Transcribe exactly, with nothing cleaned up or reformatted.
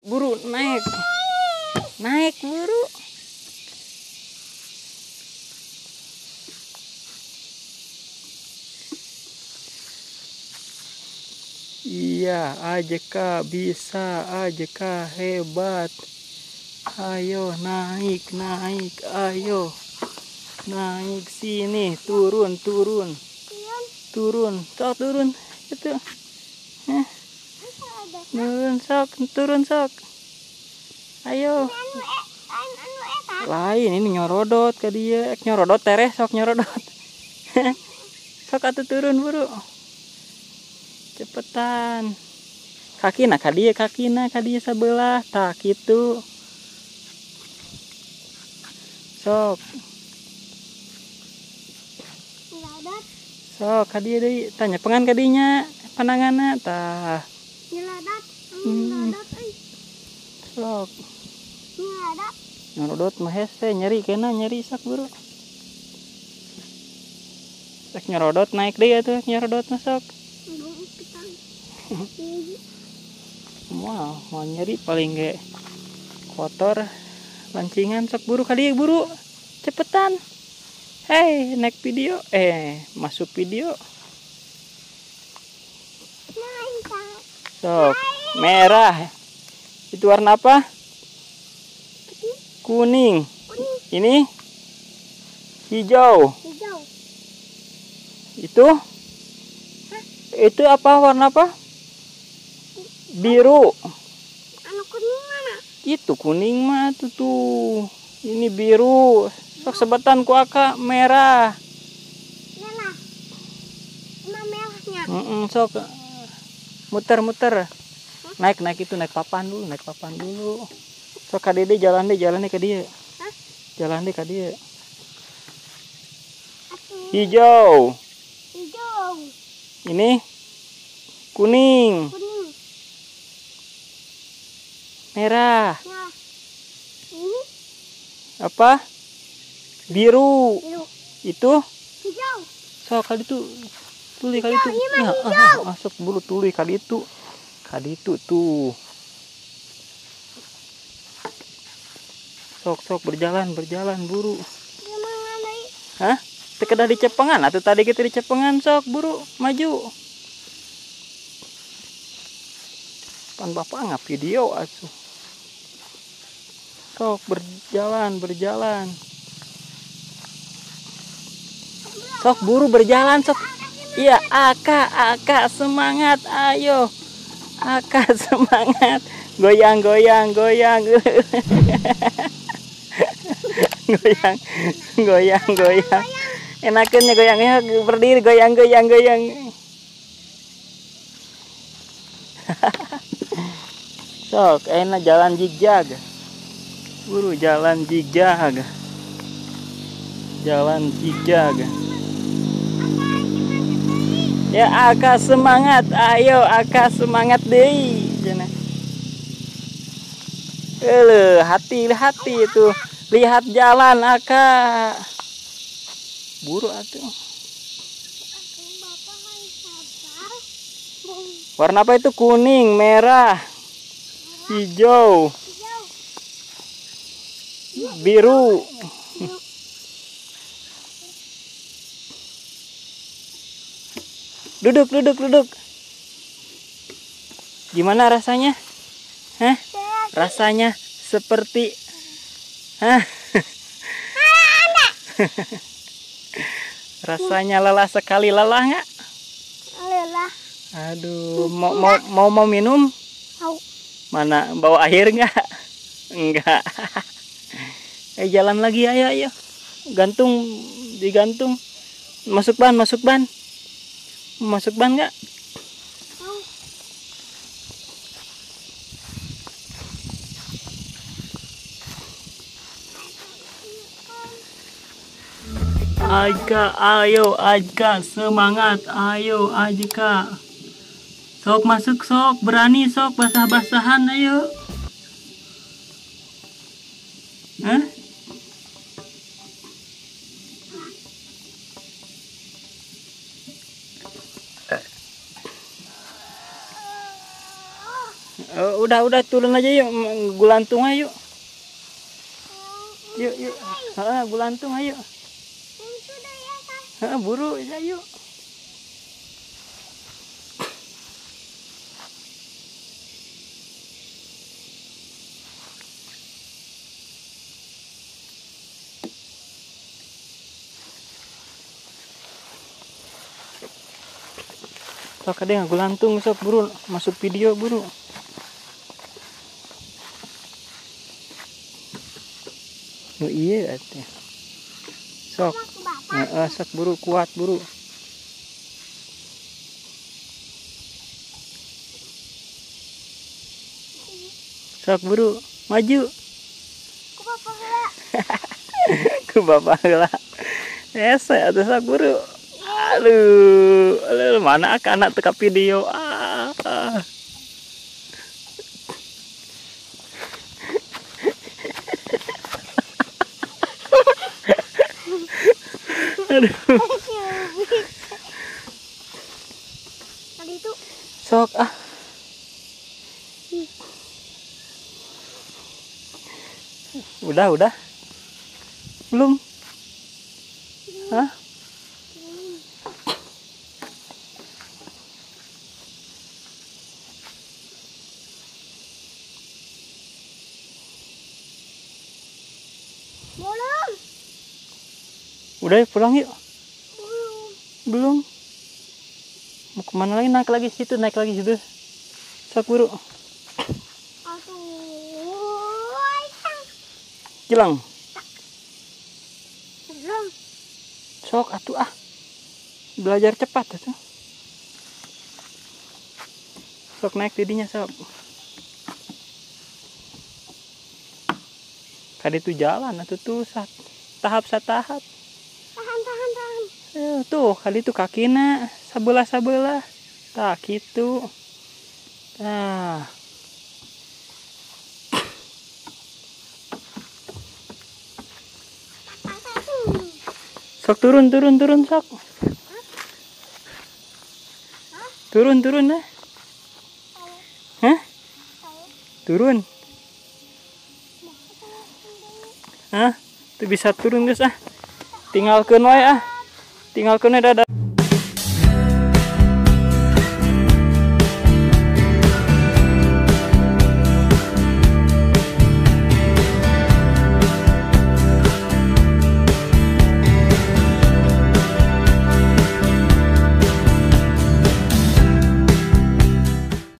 Buru naik, naik buru. Iya aja kak, bisa aja kak, hebat. Ayo naik, naik, ayo naik sini, turun, turun, turun, sok turun itu. Heh. Turun sok, turun sok. Ayo. Lain ini nyorodot ke dia, nyorodot tereh sok nyorodot. Sok atuh turun buru. Cepetan. Kakina ka dia, kakina ka dia sebelah, tak gitu. Sok. Sok ka dia deui, tanya pengan ka dinya, pananganna tah. Nyerodot, nyerodot, eh. Sok. Nyerodot. Nyerodot mah hese nyeri kena nyeri sak buru. Sak nyerodot naik deh atuh nyerodot masuk. Wow, mau nyeri paling ge kotor lancingan sak buru kali buru. Cepetan. Hei, naik video. Eh, masuk video. Sok, merah. Itu warna apa? Kuning. Ini? Hijau. Itu? Itu apa warna apa? Biru. Itu kuning mah tuh tuh. Ini biru. Sok sebetan ku aka merah. Merah. Emang merahnya. Heeh, sok. Muter-muter, naik-naik itu naik papan dulu, naik papan dulu. So ka dede jalan deh, jalan deh ke dia. Hah? Jalan deh ke dia. Hijau. Hijau. Ini kuning. Kuning. Merah. Nah. Ini apa? Biru. Biru. Itu? Hijau. So kali itu. Tuli kali itu, ya, ah, masuk bulu tuli kali itu, kali itu tuh, sok-sok berjalan berjalan buru, hah? Tekedah di cepengan atau tadi kita di cepengan sok buru maju, pan bapak ngap video asuh, sok berjalan berjalan, sok buru berjalan sok. Iya, Aka, Aka semangat, ayo, Aka semangat, goyang, goyang, goyang, goyang, goyang, goyang, enakannya goyangnya berdiri, goyang, goyang, goyang, sok, enak jalan zigzag, buru jalan zigzag, jalan zigzag. Ya Aka semangat, ayo Aka semangat deh, jangan. Eh, hati hati itu, lihat jalan Aka. Buru atuh. Warna apa itu kuning, merah, hijau, biru. Duduk, duduk, duduk. Gimana rasanya? Hah? Rasanya seperti... Hah? Rasanya lelah sekali. Lelah nggak? Lelah. Aduh, mau mau, mau, mau minum? Mau. Mana? Bawa air nggak? Enggak. Eh, jalan lagi. Ayo, ayo. Gantung, digantung. Masuk ban, masuk ban. Masuk ban nggak? Oh. Ajka, ayo Ajka semangat, ayo Ajka. Sok masuk sok, berani sok, basah-basahan ayo. Hah? Uh, udah udah turun aja yuk, gulantung ayo. Yuk yuk, ah, gulantung ayo. Ah, buru aja yuk. Sok ada yang gulantung, sok buru masuk video buru. Oh iya katanya. Sok. Heeh, sok buru kuat buru. Sok buru maju. Ku bapak heula. Ku bapak heula. Ese atuh sok buru. Aduh, aduh, mana anak teka video. Ah, ah. Aduh. Tadi itu sok ah. Udah, udah. Belum. Hah? Belum. Udah pulang yuk. Belum. Belum. Mau kemana lagi? Naik lagi situ, naik lagi situ. Sok buru. Hilang. Belum. Sok atuh ah. Belajar cepat atuh. Sok naik tidinya sok. Kada itu jalan atau tuh tahap sa tahap. Tahan tahan tahan. Eh, tuh kali itu kakinya sabelah sabelah. Tah gitu. Nah. Sok turun turun turun sok. Turun turun nah. Hah? Turun. Hah? Tuh bisa turun guys ah. Tinggalkeun wae ah. Tinggalkeun wae dadah.